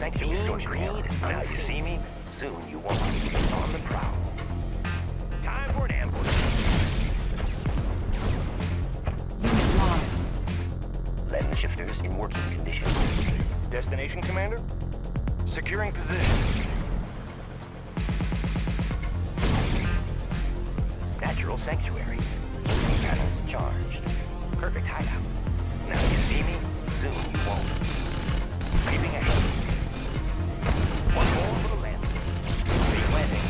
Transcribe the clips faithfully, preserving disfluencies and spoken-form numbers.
sanctum is yours, Greener. Now you see me, soon you won't be on the prowl. Time for an ambush. Unit lost. Land shifters in working condition. Destination, Commander? Securing position. Natural sanctuary. Panels charged. Perfect hideout. Now you see me, soon you won't. Creeping ahead. One more for the landing. Big landing.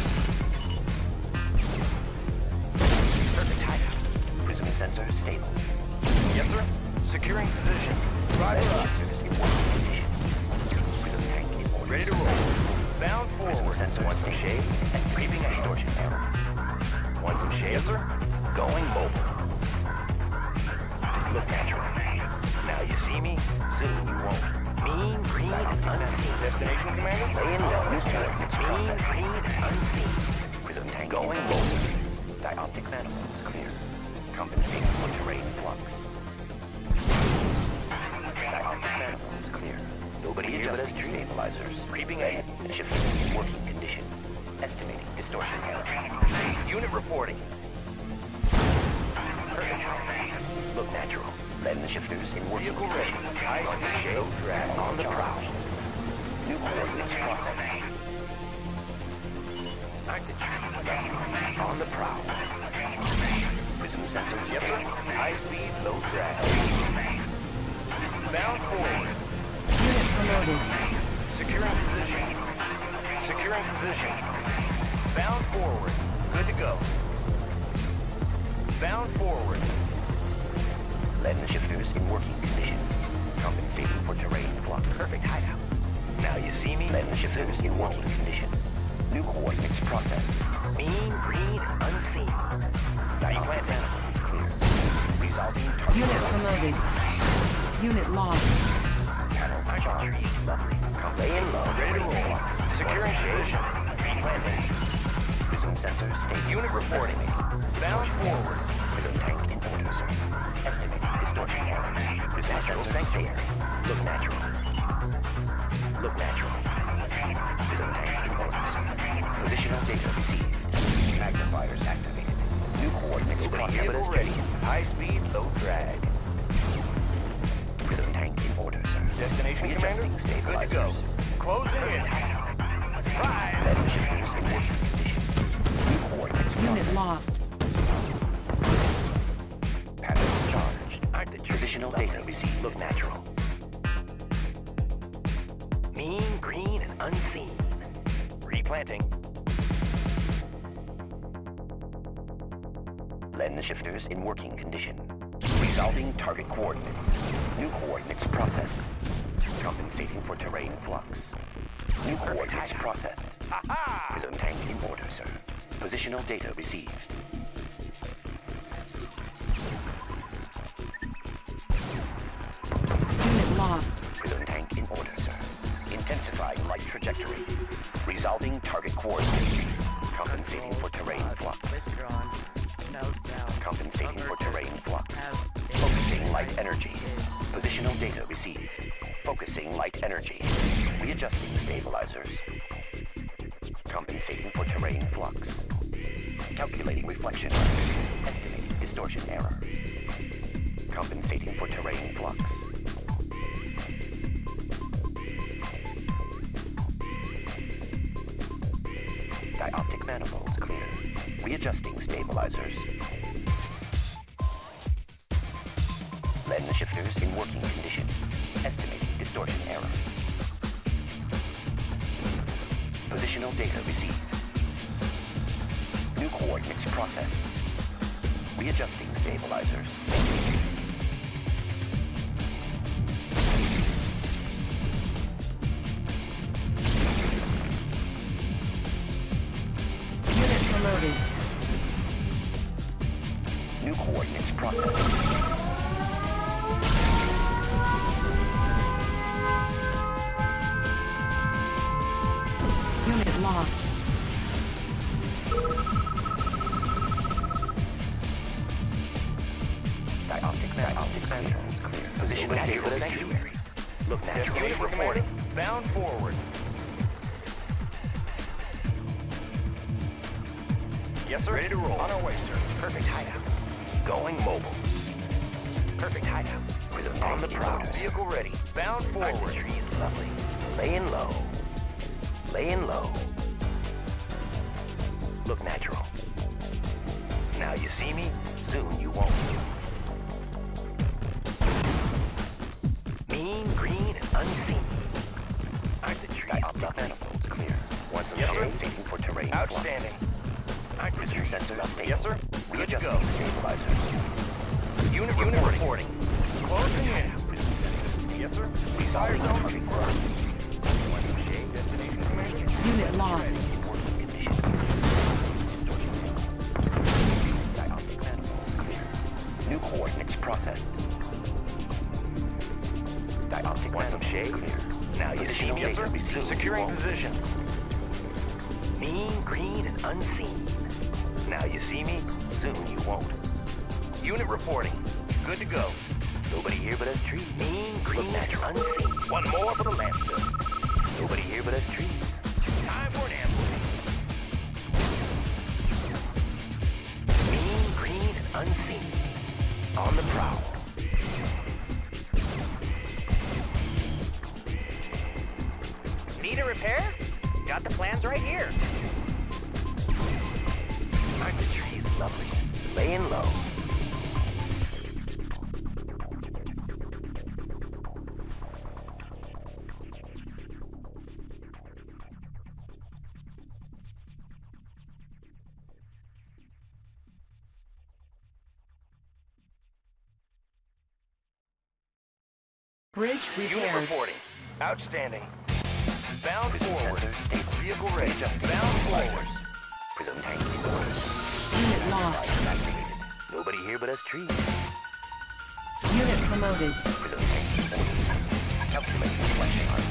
Perfect hideout. Prism sensor stable. Yes, sir. Securing position. Right up. Prism tank in order. Ready to roll. Bound forward. Prism sensor wants some shade and creeping ahead. Distortion error. Want some shade? Yes, sir. Going mobile. Look natural. Now you see me, soon you won't. Mean, green, unseen. Destination, Commander? Lay in well, Mister Mean, green, unseen. Prism tank going bold. Dioptic manifold clear. Compensating for terrain flux. Dioptic manifold clear. Nobody adjusts stabilizers. Creeping ahead. Shifting in working condition. Estimating distortion error. Unit reporting. Look natural. Land the shifters in working condition. Eyes on the shade. Drag on the prowl. New coordinates processed. Active. On the prowl. Prism sensors. Yep. High speed, low drag. Bound forward. Unit promoted. Securing position. Securing position. Bound forward. Good to go. Bound forward. Land shifters in working condition. Compensating for terrain flux. Perfect hideout. Now you see me. Land shifters in working condition. New coordinates processed. Mean, green, unseen. Dioptic manifold clear. Resolving target. Unit promoted. Unit lost. Channel charged. Lovely. Laying low. Ready to roll. Securing position. Landing. Prism sensors state. Unit reporting. Bound forward. Prism tank in order, sir. Estimating. Distortion error. Natural sanctuary. Look natural. Look natural. Prism tank in order, sir. Positional data received. Magnifiers activated. New coordinates processed. Ready. High speed, low drag. Prism tank in order, sir. Destination, Commander? Good to go. Closing in. Five. Let the shifters in working condition. New coordinates processed. Unit lost. Positional data received. Look natural. Mean, green, and unseen. Replanting. Lens shifters in working condition. Resolving target coordinates. New coordinates processed. Compensating for terrain flux. New coordinates processed. Aha! Prism tank in order, sir. Positional data received. Prism tank in order, sir. Intensifying light trajectory. Resolving target coordinates. Compensating for terrain flux. Compensating for terrain flux. Focusing light energy. Positional data received. Focusing light energy. Readjusting stabilizers. Compensating for terrain flux. Calculating reflection. Estimating distortion error. Compensating for terrain flux. Dioptic manifolds clear. Readjusting stabilizers. Lens shifters in working condition. Estimating distortion error. Positional data received. New coordinates processed. Readjusting stabilizers. Loading. New coordinates processed. Unit lost. Dioptic manifold clear. Position natural sanctuary. Look natural. Unit reporting. Bound forward. Yes, sir. Ready to roll. On our way, sir. Perfect hideout. Going mobile. Perfect hideout. We're on the prowl. Vehicle ready. Bound forward. Like the trees, lovely. Laying low. Laying low. Look natural. Now you see me, soon you won't. Mean, green, and unseen. I'm the tree. Up the manifolds clear. Once again, yes, seeking for terrain. Outstanding. I'm your sensor. Yes, sir. Good to go. Stabilizers. Unit, Unit reporting. reporting. Closing in. Yes, sir. Desire zone ready for us. Unit lost. New coordinates processed. Dioptic want some shade? Clear. Now you see me, sir. Securing position. Mean, green, and unseen. Now you see me, soon you won't. Unit reporting. Good to go. Nobody here but us trees. Mean, green, and unseen. One more for the landfill. Nobody here but us trees. Time for an ambush. Mean, green, and unseen. On the prowl. Need a repair? Got the plans right here. Aren't the trees lovely? Laying low. Bridge repaired. Unit reporting. Outstanding. Bound forward. State vehicle ready. Just bound forward. Prism tanks deployed. Unit lost. Nobody here but us trees. Unit promoted. Prism tanks deployed. Help to make this flesh hard.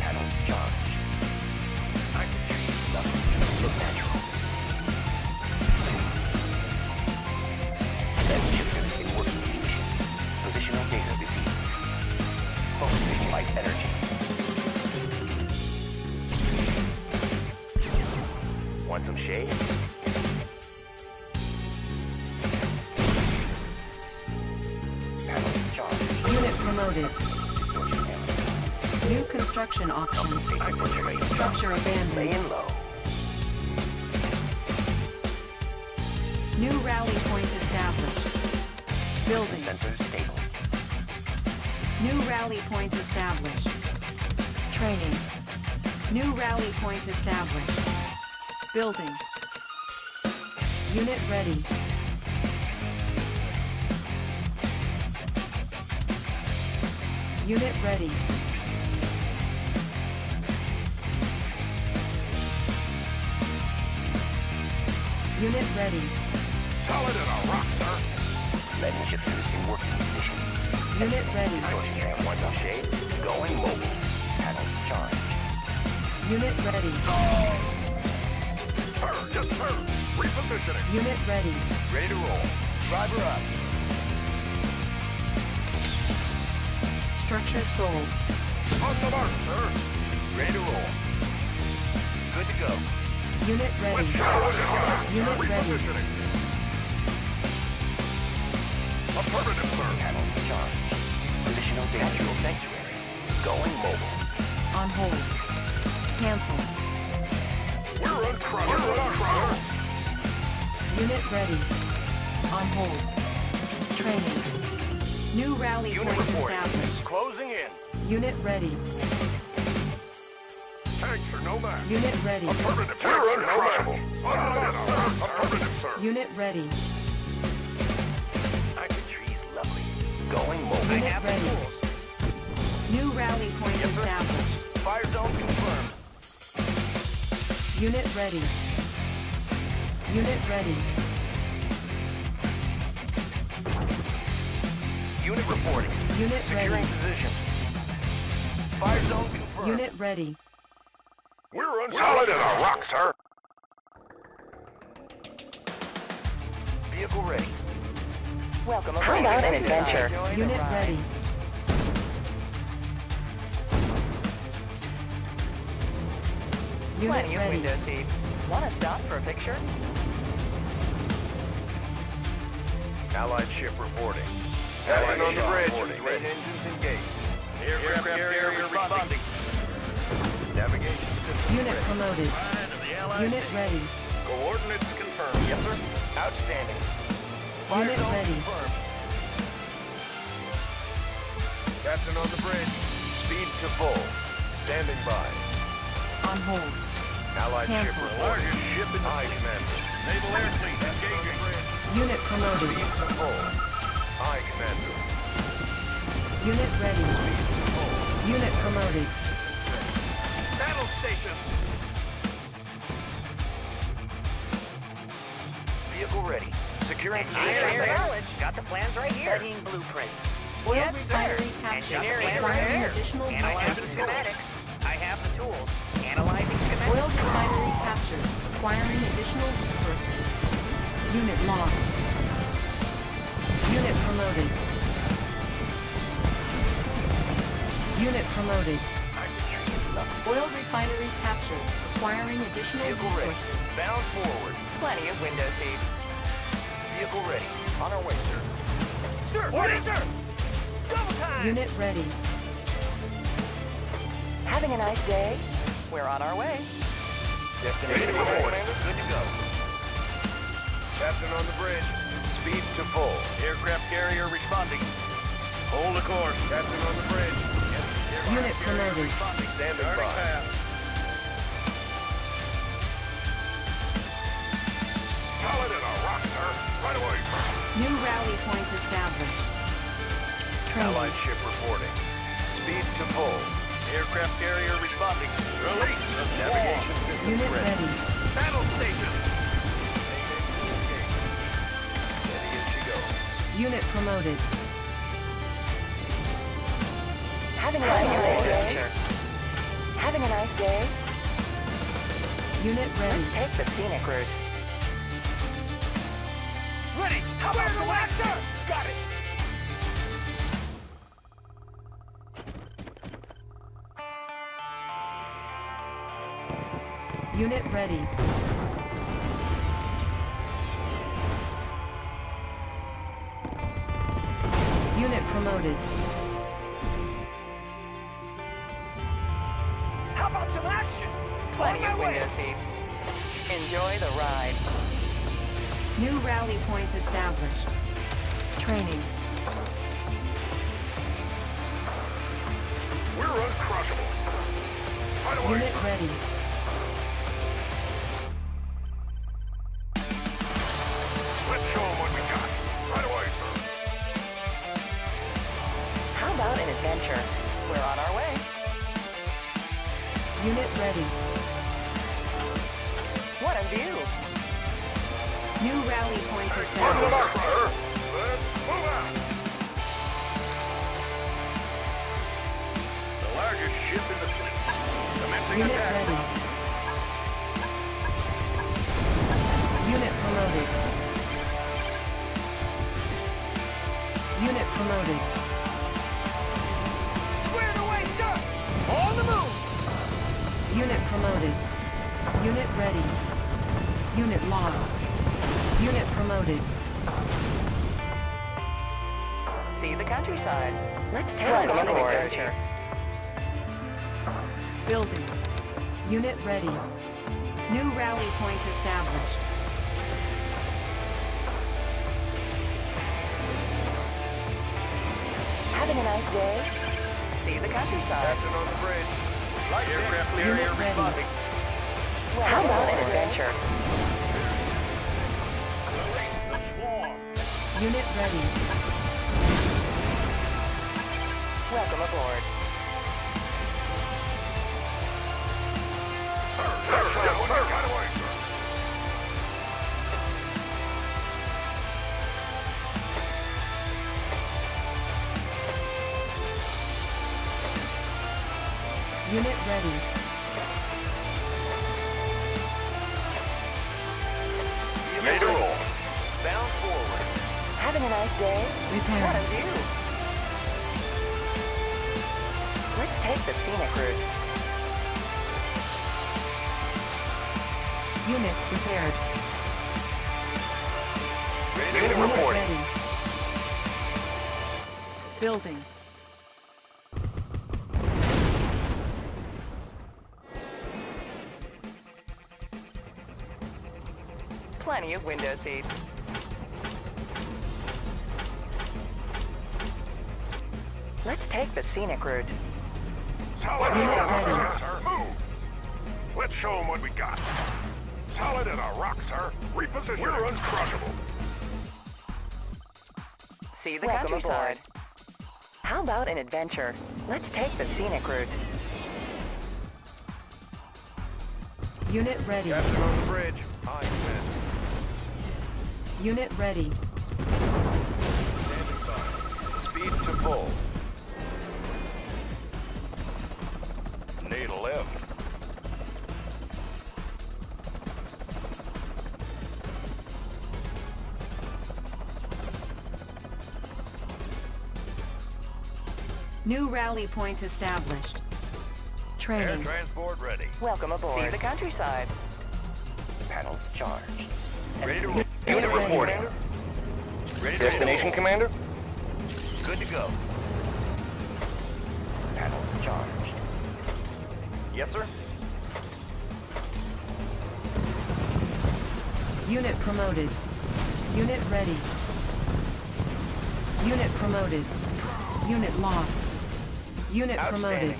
Panel charged. Look natural. Set shifters in working condition. Positional data received. Focusing light energy. Want some shade? Panel charged. Unit promoted. New construction options. Structure abandoned. Laying low. New rally point established. Building. Sensor stable. New rally point established. Training. New rally point established. Building. Unit ready. Unit ready. Unit ready. Solid as a rock, sir. Letting shifters in working condition. Unit ready. One up shade. Going mobile. Panel charged. Unit ready. Turn, just turn. Repositioning. Unit ready. Ready to roll. Driver up. Structure sold. On the mark, sir. Ready to roll. Good to go. Unit ready. Unit ready. Affirmative, sir. Panel charged. Positional natural sanctuary. Going mobile. On hold. Cancel. We're on trial. We're on trial. Unit ready. On hold. Training. New rally point established. Closing in. Unit ready. Tanks are no match. Unit ready. Affirmative. We're uncrushable. Affirmative, sir. Unit ready. Going mobile. Unit ready. New rally point yes, established. Fire zone confirmed. Unit ready. Unit ready. Unit reporting. Unit Securing ready. Position. Fire zone confirmed. Unit ready. We're unsolid as a rock, sir. vehicle ready. Welcome. How about an adventure? Unit ready. Unit Plenty ready. Window seats. Want to stop for a picture? Allied ship reporting. Allied on the bridge. Main engines engaged. Aircraft carrier responding. Navigation system. Unit ready. Promoted. Unit team. Ready. Coordinates confirmed. Yes, sir. Outstanding. Unit ready. Confirmed. Captain on the bridge. Speed to full. Standing by. On hold. Allied Cancel. Ship reporting. Largest ship in the fleet. Naval air fleet engaging. Unit promoted. Speed to full. Aye, Commander. Unit ready. Speed to full. Unit promoted. Battle station. Vehicle ready. Securing engineering knowledge. Got the plans right here. Studying blueprints. Oil yes, refinery capture. Engineering right here. And I have the schematics. I have the tools. Analyzing schematics. Oil refinery captured. Acquiring additional resources. Unit lost. Unit promoted. Unit promoted. Oil refinery captured. Acquiring additional resources. Bound forward. Plenty of window seats. Vehicle ready. On our way, sir. Sir, order, sir! Double time! Unit ready. Having a nice day. We're on our way. Destination forward. Good to go. Captain on the bridge. Speed to full. Aircraft carrier responding. Hold the course. Captain on the bridge. Unit promoted. Standing by. Solid in a rock, sir. Right away. New rally point established. Training. Allied ship reporting. Speed to full. Aircraft carrier responding. Release of navigation system. Unit ready. ready. Battle station. Steady as you go. Unit promoted. Having a nice day. Having a nice day. Unit ready. Let's take the scenic route. Ready! How about the waxer? Got it. Unit ready. Unit promoted. Some action! Plenty of window seats. Enjoy the ride. New rally point established. Training. We're uncrushable. Right away, Unit sir. Ready. Let's show them what we got. Right away, sir. How about an adventure? We're on our way. Unit ready. What a view! New rally point established. Let's move out! The largest ship in the fleet. Commencing Unit attack. Ready. Unit promoted. Unit promoted. Squared away, sir! On the move! Unit promoted. Unit ready. Unit lost. Unit promoted. See the countryside. Let's take a look at it. Building. Unit ready. New rally point established. Having a nice day. See the countryside. Passing on the bridge. Light aircraft carrier responding. Well, how about an adventure? Unit ready. Welcome aboard. Sir, sir, sir, right away, Unit ready. May to roll. Bound for Having a nice day. What a view. Let's take the scenic route. Unit prepared. Ready to report. Ready. Building. Plenty of window seats. Let's take the scenic route. Solid in our rock, sir. Move! Let's show them what we got. Solid in our rock, sir. Reposition. We're uncrushable. See the countryside. How about an adventure? Let's take the scenic route. Unit ready. Captain on the bridge. I command. Unit ready. Standing by. Speed to full. Need a lift. New rally point established. Training. Air transport ready. Welcome aboard. See the countryside. Panels charged. Ready to roll. Unit ready reporting. Commander. Ready Destination, to Commander? Good to go. Panels charged. Yes, sir. Unit promoted. Unit ready. Unit promoted. Unit lost. Unit promoted.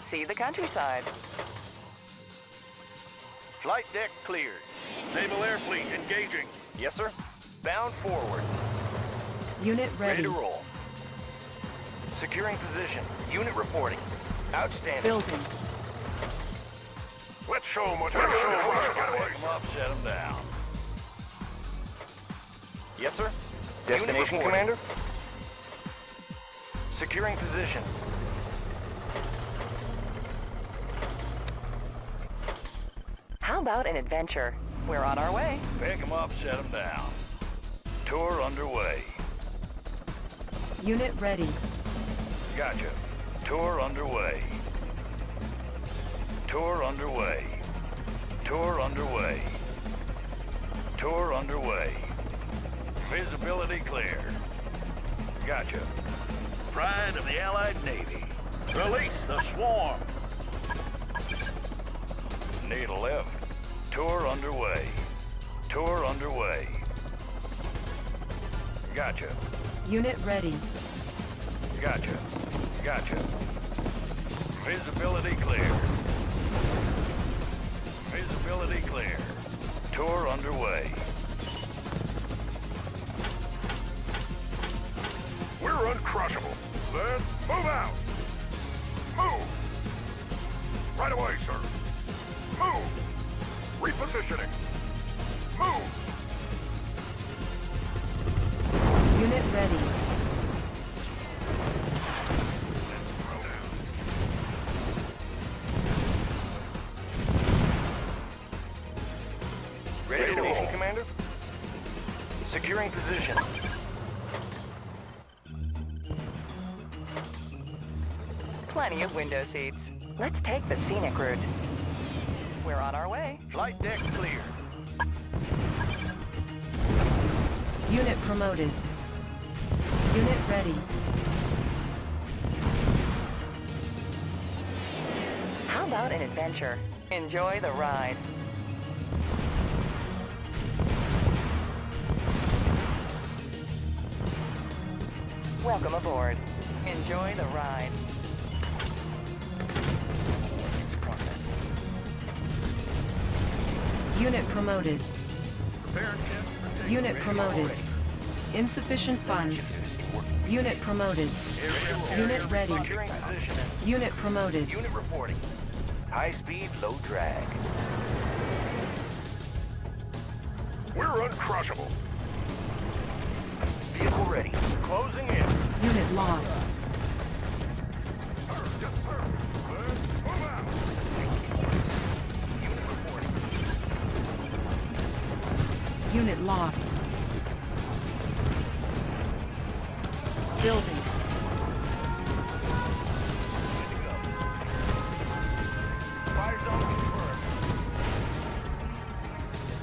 See the countryside. Flight deck cleared. Naval Air Fleet engaging. Yes, sir. Bound forward. Unit ready. Ready to roll. Securing position. Unit reporting. Outstanding. Building. Let's show them what we're doing. Wake them up, shut them down. Yes, sir. Destination, Commander. Securing position. How about an adventure? We're on our way. Pick them up, set them down. Tour underway. Unit ready. Gotcha. Tour underway. Tour underway. Tour underway. Tour underway. Visibility clear. Gotcha. Pride of the Allied Navy. Release the swarm. Need a lift. Tour underway. Tour underway. Gotcha. Unit ready. Gotcha. Gotcha. Visibility clear. Visibility clear. Tour underway. We're uncrushable. Let's move out. Move. Right away, sir. Move. Repositioning. Move. Unit ready. Ready to roll, Commander. Securing position. Plenty of window seats. Let's take the scenic route. We're on our way. Flight deck clear. Unit promoted. Unit ready. How about an adventure? Enjoy the ride. Welcome aboard. Enjoy the ride. Unit promoted. Unit promoted. Insufficient funds. Unit promoted. Unit ready. Unit promoted. Unit reporting. High speed, low drag. We're uncrushable. Vehicle ready. Closing in. Unit lost. lost. Building. Fire zone confirmed.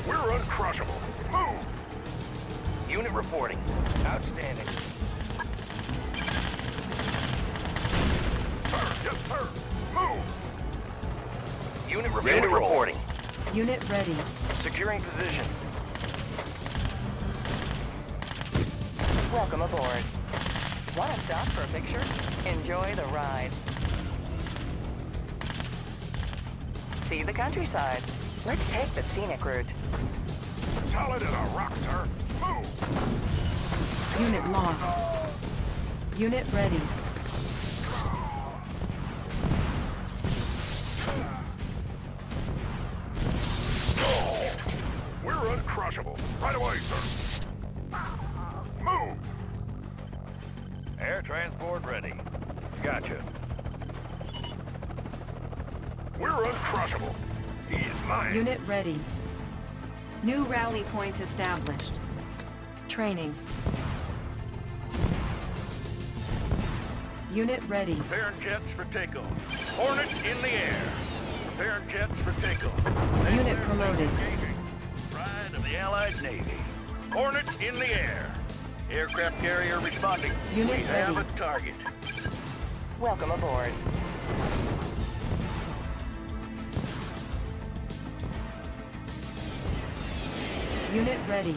We're uncrushable. Move! Unit reporting. Outstanding. Turn, just turn. Move! Unit reporting. Unit reporting. Unit ready. Securing position. Welcome aboard. Want to stop for a picture? Enjoy the ride. See the countryside. Let's take the scenic route. Solid as a rock, sir. Move! Unit lost. Unit ready. We're uncrushable. Right away, sir. Move! Air transport ready. Gotcha. We're uncrushable. He's mine. Unit ready. New rally point established. Training. Unit ready. Preparing jets for takeoff. Hornet in the air. Preparing jets for takeoff. Unit promoted. Pride of the Allied Navy. Hornet in the air. Aircraft carrier responding. Unit ready. We have a target. Welcome aboard. Unit ready.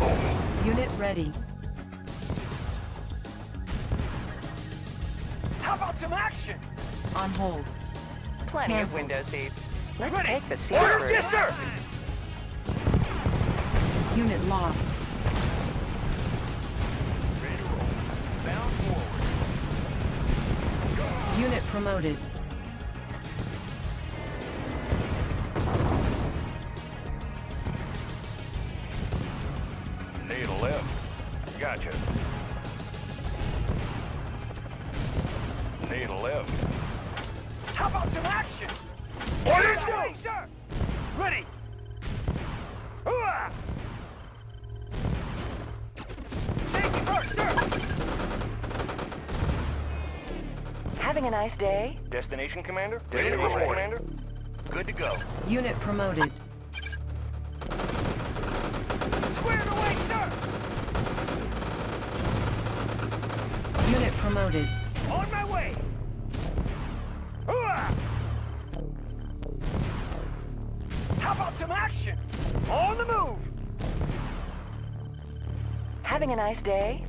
Oh. Unit ready. How about some action? On hold. Plenty Hands of window seats. Let's ready. Take the seat. Orders, yes, sir. Unit lost. Ready to roll. Bound forward. Go. Unit promoted. Need a lift. Gotcha. Need a lift. How about some action? Orders going, sir. Ready. Hooah! Safety first, sir. Having a nice day. Destination commander. Destination, Destination commander. Good to go. Unit promoted. Squared away, sir. Unit promoted. On my way! Hooah! How about some action? On the move! Having a nice day?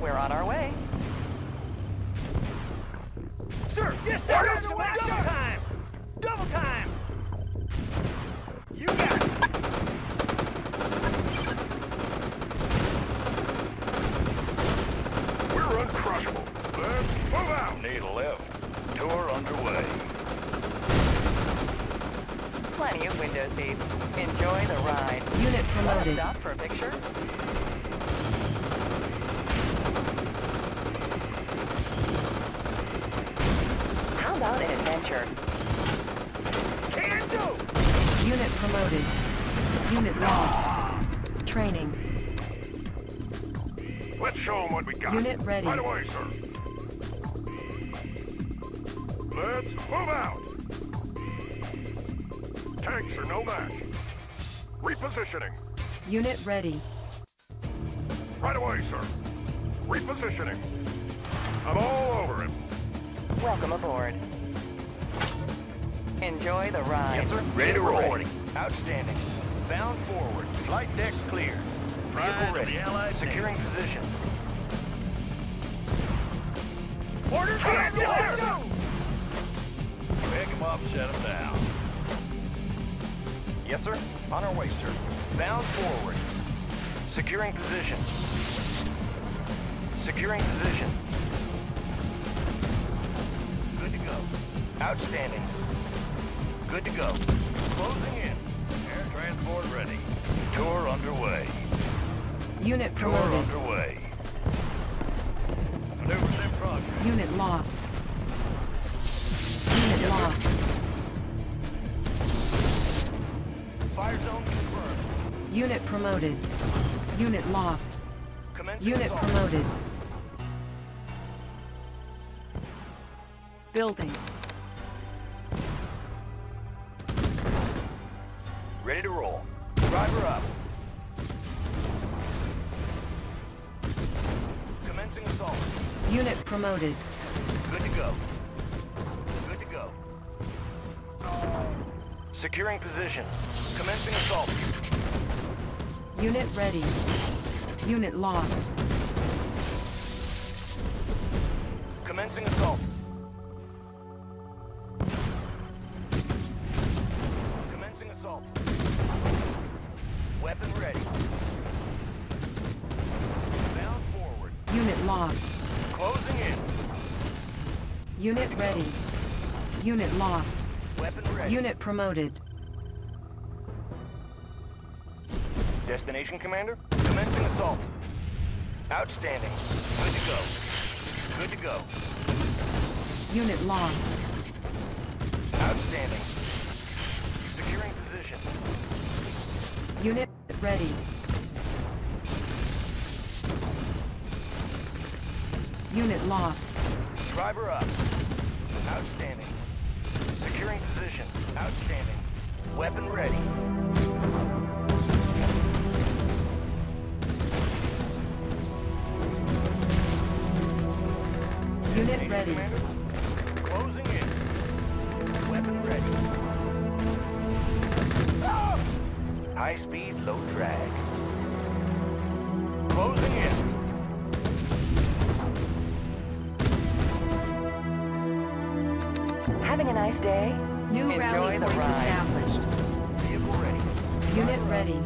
We're on our way. Sir! Yes, sir! Order some action! Double time! Double time! You got it! We're uncrushable. Let's move out! Need a lift. Tour underway. Plenty of window seats. Enjoy the ride. Unit promoted. Stop for a picture. How about an adventure? Can do! Unit promoted. Unit lost. Training. Let's show them what we got. Unit ready. Right away, sir. Let's move out! Tanks are no match. Repositioning. Unit ready. Right away, sir. Repositioning. I'm all over it. Welcome aboard. Enjoy the ride. Yes, sir. Ready to roll. Outstanding. Bound forward. Light deck clear. Vehicle ready. Allies securing position. Orders ready, sir! Pick him up, shut him down. Yes, sir. On our way, sir. Bound forward. Securing position. Securing position. Good to go. Outstanding. Good to go. Closing in. Air transport ready. Tour underway. Unit promoted. Tour underway. Unit lost. Unit lost. Fire zone confirmed. Unit promoted. Unit lost. Unit promoted. Building. Ready to roll. Driver up. Commencing assault. Unit promoted. Good to go. Good to go. Securing position. Commencing assault. Unit ready. Unit lost. Commencing assault. Commencing assault. Weapon ready. Bound forward. Unit lost. Closing in. Unit ready. Unit lost. Weapon ready. Unit promoted. Destination, Commander? Commencing assault. Outstanding. Good to go. Good to go. Unit lost. Outstanding. Securing position. Unit ready. Unit lost. Driver up. Outstanding. Securing position. Outstanding. Weapon ready. Unit ready. Closing in. Weapon ready. Oh! High speed, low drag. Closing in. Having a nice day. New rally point established. Vehicle ready. Unit ready.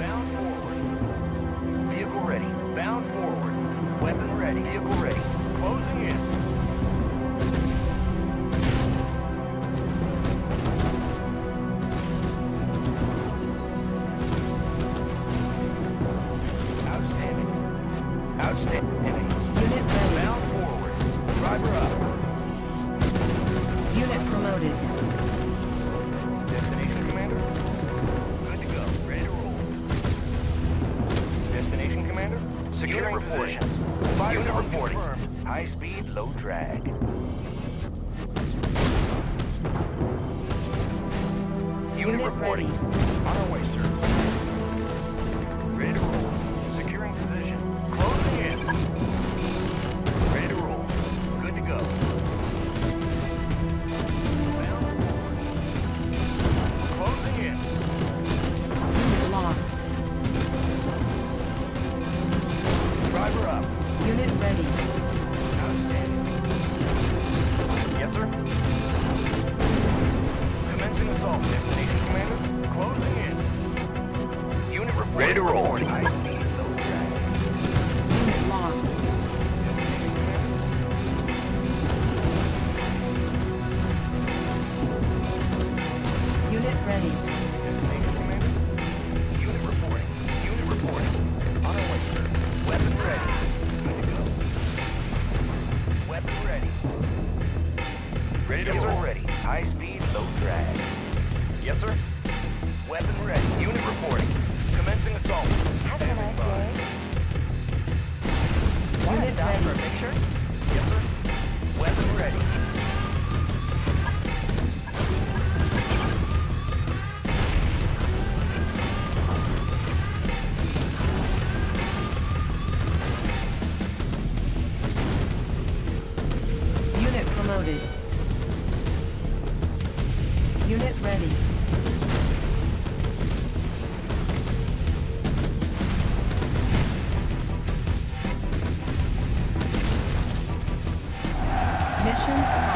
Bound forward. Vehicle ready. Bound forward. Weapon ready. Vehicle ready. Closing in. Outstanding. Outstanding. Unit ready. Bound forward. Driver up. Unit promoted. Destination, Commander? Good to go. Ready to roll. Destination, Commander? Securing position. Fire unit reporting. Confirmed. High speed, low drag. Unit, unit reporting. Ready. On our way, sir. Ready to roll. Securing position. Closing in. Ready to roll. Good to go. Closing in. Unit lost. Driver up. Unit ready. Outstanding. Yes, sir. Commencing assault. Destination, Commander. Closing in. Unit report. Ready to roll. Unit lost. Unit ready. Destination, Commander. Unit reporting. Unit reporting. On our way, sir. Weapon ready. Weapon ready. Ready to roll. Ready. High speed, low drag. Yes, sir. Weapon ready. Unit reporting. Commencing assault. Have a nice day. Unit ready for a picture. Yes, sir. Weapon ready. Unit ready. Mission.